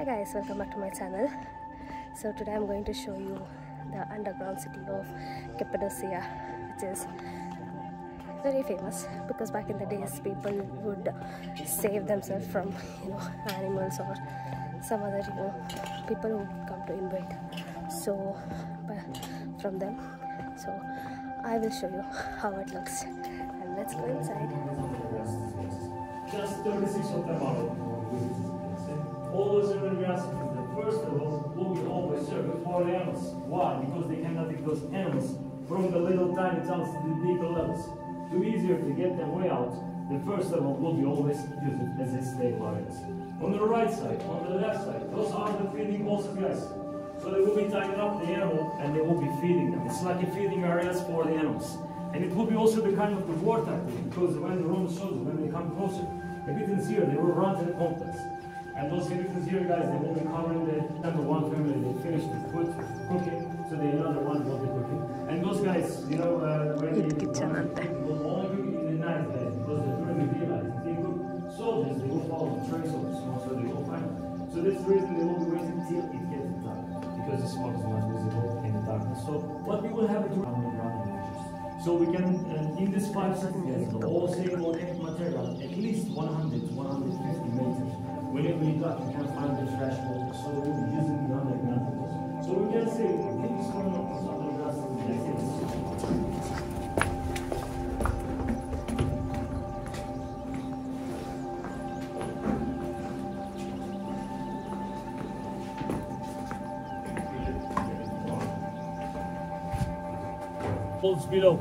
Hi guys, welcome back to my channel. So today I'm going to show you the underground city of Cappadocia, which is very famous because back in the days people would save themselves from animals or some other people who come to invade from them. So I will show you how it looks, and let's go inside. Just 36 of them are. Always remember that first of all, what we always serve before the animals. Why? Because they cannot take those animals from the little tiny towns to the bigger levels. Too easier to get them way out. The first of all, what we always use it as a slave lions. On the right side, on the left side, those are the feeding also guys. So they will be tying up the animal and they will be feeding them. It's like a feeding areas for the animals. And it will be also the kind of the war tactic, because when the Romans showed them, when they come closer, they didn't see her, they will run to the complex. And those citizens here, guys, they will be covering the number one family. They finish the food, cooking, so the another one will be cooking. And those guys, when they will only be in the night, guys, because the Germans realize they look soldiers, they will follow the trace of the smoke, so they will find them. So that's the reason they will wait until it gets dark, because the smoke is not visible in the darkness. So what we will have to do so we can, in this 5 seconds, all same volcanic material, at least 100 to 150 meters. Whenever you got, you can find the trash water, so we'll be using the underground. So we can say, things coming up with underground city. Folks below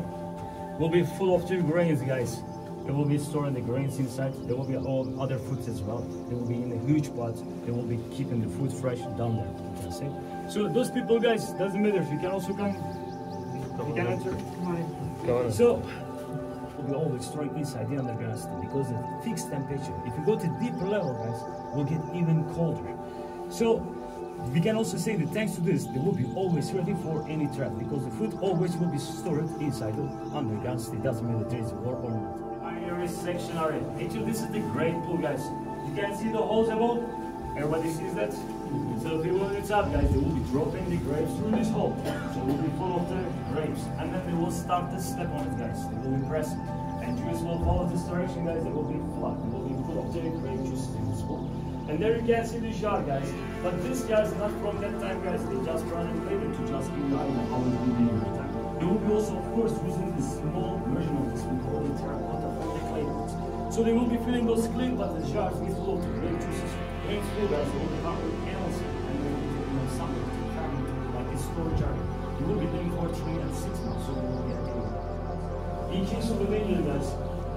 will be full of two grains, guys. They will be storing the grains inside. There will be all other foods as well. They will be in a huge pot. They will be keeping the food fresh down there. You can see. So those people, guys, doesn't matter. You can also come. You can enter. So we will always strike inside the underground city because it's fixed temperature. If you go to deeper level, guys, will get even colder. So we can also say that thanks to this, they will be always ready for any trap because the food always will be stored inside the underground city. Doesn't matter there is war or not. Section area. Actually, this is the great pool, guys. You can see the holes above. Everybody sees that. So people on the top, guys, they will be dropping the grapes through this hole. So it will be full of the grapes, and then they will start to step on it, guys. They will be pressing, and juice will follow this direction, guys. They will be flat. They will be full of the grape juice. And there you can see the jar, guys. But this jar is not from that time, guys. They just run it later to just give you an idea how it will be in the time. They will be also, of course, using this small version of this. We call it terracotta. So they will be filling those clay butter jars with water, grape juices, grape flavors, they will be covered with animals, and they will be taking them somewhere to carry like a storage area. They will be doing for 3 and 6 months, so they will get paid. In case of the video, guys,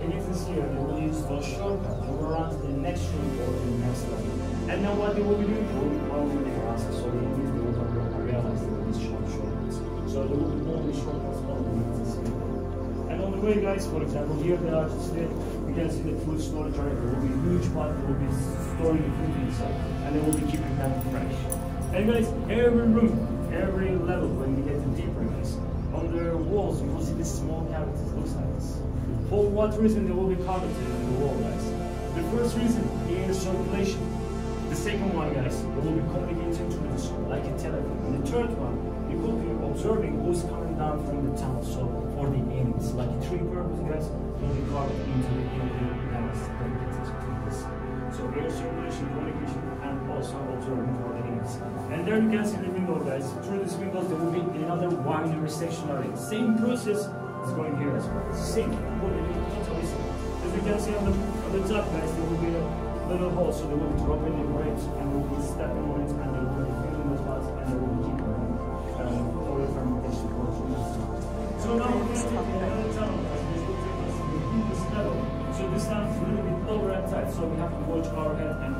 everything here they will use for shortcut, they will run to the next room or the next level. And now what they will be doing, they will be following the process, so they use the water to realize they will be shortcuts. So they will be only shortcuts on the next level. And on the way, guys, for example, here they are today. You can see the food storage area. There will be a huge pot. They will be storing the food inside, and they will be keeping them fresh. And guys, every room, every level, when we get deeper, guys, on the walls you will see these small cavities. Looks like this. For what reason they will be cavities in the wall, guys? The first reason is circulation. The second one, guys, they will be communicating to the soul like a telephone. And the third one, you will be observing who's coming down from the town. So for the ends, like three purpose, guys, will be carved into the inner lens that gets us. So air circulation, communication, and also observing for the ends. And there you can see the window, guys. Through these windows, there will be another wider section area. Same process is going here as well. Same, as you can see on the top, guys, there will be a little hole, so they will drop in the grapes and will be stepping on it, and they will be filling the pots, and they will keep for the fermentation process. So now we're going to go another tunnel, guys. This will take us to the deepest level. So this time is a little bit lower and tight, so we have to watch our head and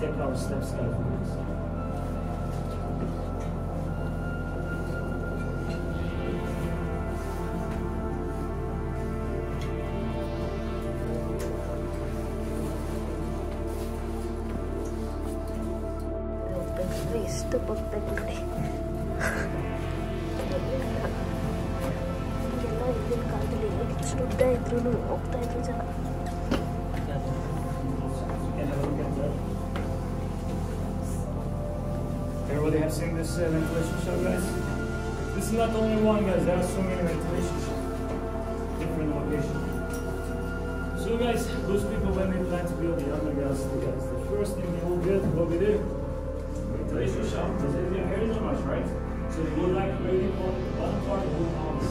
take our steps carefully. Everybody have seen this ventilation shaft, guys? This is not only one, guys. There are so many ventilation shafts, different locations. So, guys, those people when they plan to build the underground, guys, the first thing they will build will be the ventilation shaft. Because they didn't hear so much, right? So they will like really important one part of the house.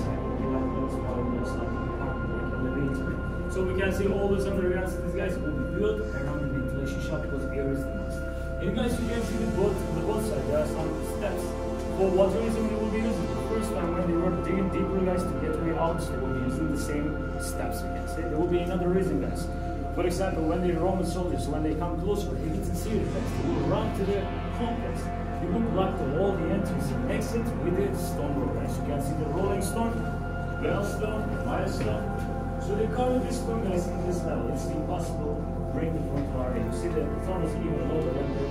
So we can see all those underground cities, guys, will be built around the ventilation shaft because air is the most. And guys, you can see the both sides, there are some steps. For what reason they will be using? The first time when they were digging deeper, guys, to get way out, they will be using the same steps, you can see. There will be another reason, guys. For example, when the Roman soldiers, when they come closer, they get to see the facts, they will run to the complex. They will block the wall, the entrance, and exit with a stone roll, guys. You can see the rolling stone, bellstone, milestone. So they cover this stone, guys, in this level. It's impossible to break the front part. You see that the stone is even lower than the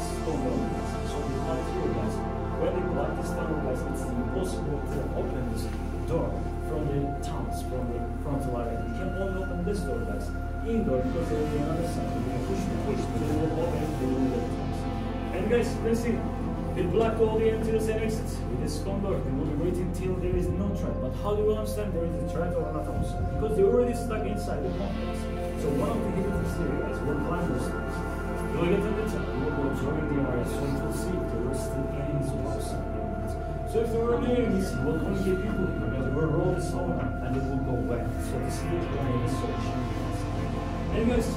stone wall. So they block here, guys. When they block the stone wall, guys, it's impossible to open this door from the towns, from the frontal area. You can only open this door, guys. Indoor, because there will be another side. You can push, but they will open it, they will be the towns. And guys, you can see, they blocked all the entries and exits with this stone door. They will be waiting till there is no threat. But how do you understand there is a threat or not also? Because they're already stuck inside the complex. So one of the hidden areas will climb those things. You will get to the top, you will go join the area, so you will see there were still aliens outside. So if there were aliens, you will communicate people here, because you will roll the stone and it will go back. So the sleep line is so shiny. And guys,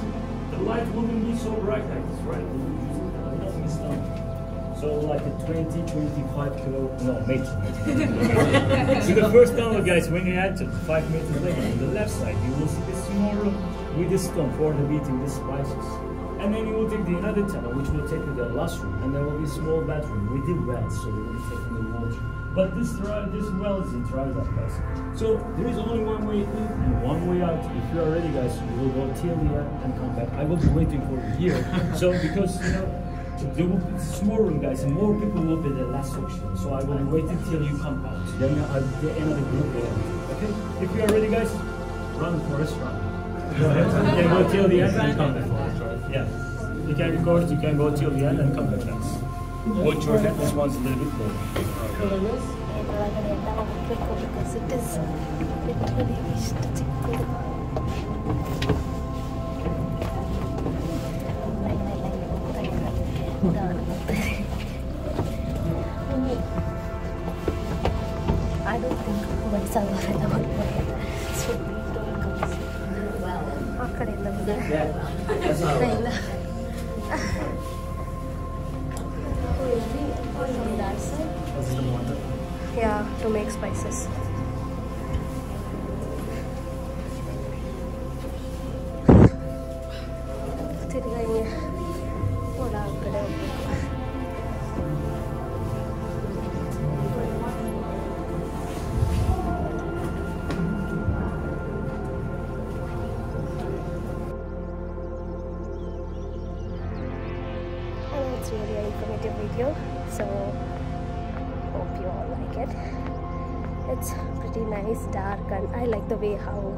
the light wouldn't be so bright like this, right? Nothing is done. So like a 20-25 kilo, no, meter. So the first download, guys, when you enter 5 meters later, on the left side, you will see this small room with a stone for the beating the spices. And then you will take the another tunnel, which will take you to the last room, and there will be a small bathroom with the well, so you will be taking the water. But this well is a dried up, guys. So there is only one way in and one way out. If you are ready, guys, you will go till the end and come back. I will be waiting for you here. So because, you know, there will be more room, guys, and more people will be the last section. So I will wait until you come out. Then at the end of the group, okay? If you are ready, guys, run for a run. You can go till the end and come back. Yeah. You can record, you can go till the end and come back, guys. Watch your head, this one's a little bit more. Because it is literally reached. I don't think myself at all. So we don't go. Wow. From that side? Yeah, to make spices. It's really an informative video, so hope you all like it. It's pretty nice, dark, and I like the way how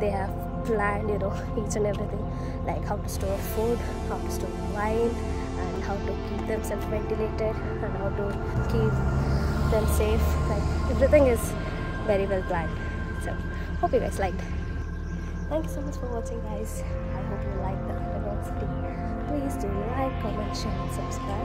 they have planned, you know, each and everything, like how to store food, how to store wine, and how to keep themselves ventilated, and how to keep them safe. Like everything is very well planned. So hope you guys liked. Thank you so much for watching, guys. I hope you liked the university. Please do like, comment, share and subscribe.